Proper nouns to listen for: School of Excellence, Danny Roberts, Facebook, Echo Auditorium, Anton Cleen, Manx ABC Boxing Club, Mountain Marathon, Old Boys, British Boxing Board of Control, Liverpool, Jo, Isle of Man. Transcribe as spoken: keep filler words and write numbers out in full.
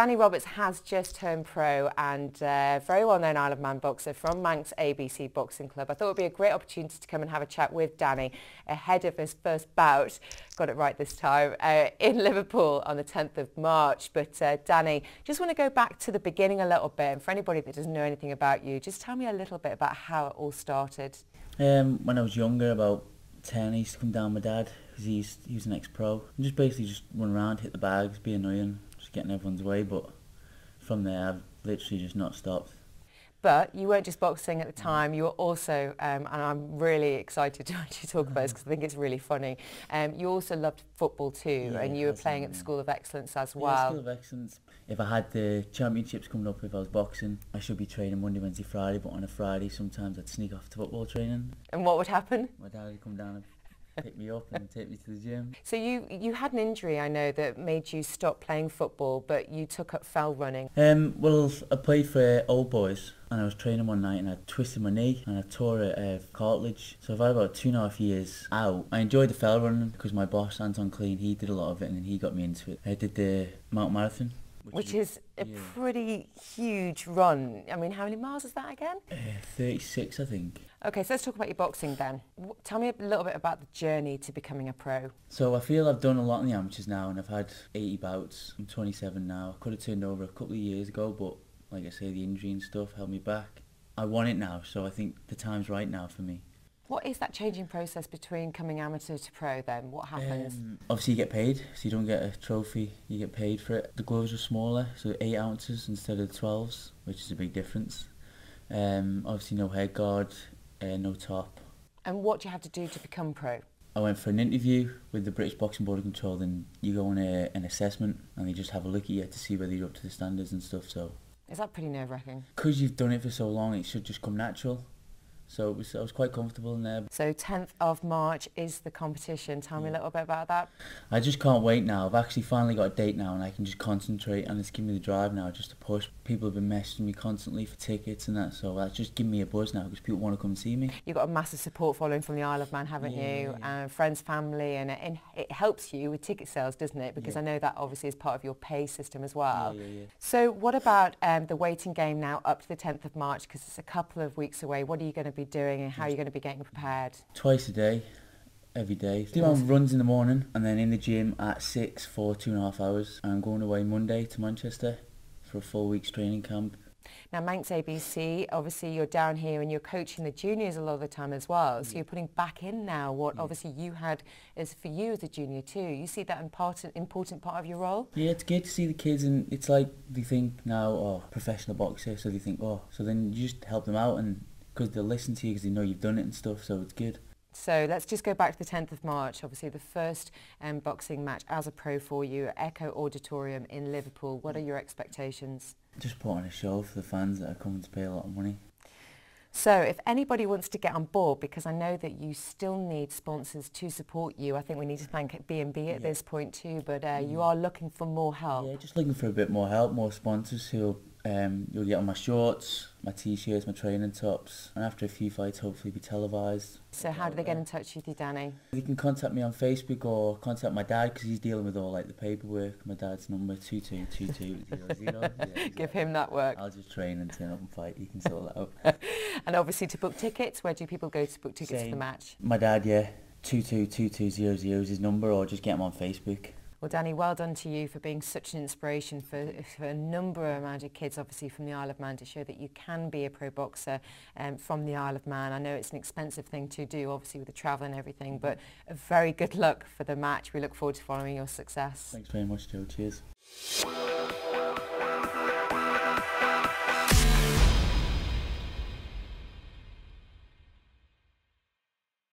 Danny Roberts has just turned pro and uh, very well-known Isle of Man boxer from Manx A B C Boxing Club. I thought it would be a great opportunity to come and have a chat with Danny ahead of his first bout, got it right this time, uh, in Liverpool on the tenth of March. But uh, Danny, just want to go back to the beginning a little bit, and for anybody that doesn't know anything about you, just tell me a little bit about how it all started. Um, when I was younger, about ten, I used to come down with my dad, because he, he was an ex-pro, and just basically just run around, hit the bags, be annoying, just getting everyone's way. But from there I've literally just not stopped. But you weren't just boxing at the time, you were also, um, and I'm really excited to actually talk about this because I think it's really funny, um, you also loved football too, yeah, and you were playing at the School of Excellence as well. Yeah, School of Excellence. If I had the championships coming up, if I was boxing, I should be training Monday, Wednesday, Friday, but on a Friday sometimes I'd sneak off to football training. And what would happen? My dad would come down and pick me up and take me to the gym. So you you had an injury, I know, that made you stop playing football, but you took up fell running. Um, well, I played for uh, Old Boys, and I was training one night and I twisted my knee and I tore a uh, cartilage. So I've had about two and a half years out. I enjoyed the fell running because my boss, Anton Cleen, he did a lot of it and then he got me into it. I did the Mountain Marathon. Which, which is a yeah. pretty huge run. I mean, how many miles is that again? Uh, thirty-six, I think. Okay, so let's talk about your boxing then. W tell me a little bit about the journey to becoming a pro. So I feel I've done a lot in the amateurs now, and I've had eighty bouts. I'm twenty-seven now. I could have turned over a couple of years ago, but like I say, the injury and stuff held me back. I want it now, so I think the time's right now for me. What is that changing process between coming amateur to pro then? What happens? Um, obviously you get paid, so you don't get a trophy, you get paid for it. The gloves are smaller, so eight ounces instead of twelves, which is a big difference. Um, obviously no head guard, uh, no top. And what do you have to do to become pro? I went for an interview with the British Boxing Board of Control, and you go on a, an assessment and they just have a look at you to see whether you're up to the standards and stuff. So is that pretty nerve-wracking? Because you've done it for so long, it should just come natural. So it was, I was quite comfortable in there. So tenth of March is the competition. Tell yeah. me a little bit about that. I just can't wait now. I've actually finally got a date now and I can just concentrate, and it's giving me the drive now just to push. People have been messaging me constantly for tickets and that, so that's just giving me a buzz now because people want to come see me. You've got a massive support following from the Isle of Man, haven't yeah, you? Yeah. Uh, friends, family, and it, and it helps you with ticket sales, doesn't it? Because yeah. I know that obviously is part of your pay system as well. Yeah, yeah, yeah. So what about um, the waiting game now up to the tenth of March, because it's a couple of weeks away? What are you going to be doing and how you're going to be getting prepared? Twice a day, every day. Do my runs in the morning and then in the gym at six for two and a half hours. I'm going away Monday to Manchester for a four weeks training camp. Now Manx A B C, obviously you're down here and you're coaching the juniors a lot of the time as well, so you're putting back in now what yeah. obviously you had as for you as a junior too. You see that important important part of your role? Yeah, it's good to see the kids, and it's like they think now, oh, professional boxer, so they think, oh, so then you just help them out, and because they'll listen to you because they know you've done it and stuff, so it's good. So let's just go back to the tenth of March, obviously the first um, boxing match as a pro for you at Echo Auditorium in Liverpool. What are your expectations? Just put on a show for the fans that are coming to pay a lot of money. So if anybody wants to get on board, because I know that you still need sponsors to support you, I think we need to thank B and B at yeah. this point too, but uh, mm. you are looking for more help. Yeah, just looking for a bit more help, more sponsors who'll Um, you'll get on my shorts, my t-shirts, my training tops, and after a few fights hopefully be televised. So how do they get in touch with you, Danny? You can contact me on Facebook or contact my dad, because he's dealing with all like the paperwork. My dad's number two two two two zero zero. Yeah, exactly. Give him that work. I'll just train and turn up and fight. You can sort that out. And obviously to book tickets, where do people go to book tickets Same. for the match? My dad, yeah. two two two two zero zero is his number, or just get him on Facebook. Well, Danny, well done to you for being such an inspiration for, for a number of amount of kids, obviously, from the Isle of Man, to show that you can be a pro boxer um, from the Isle of Man. I know it's an expensive thing to do, obviously, with the travel and everything, but very good luck for the match. We look forward to following your success. Thanks very much, Joe. Cheers.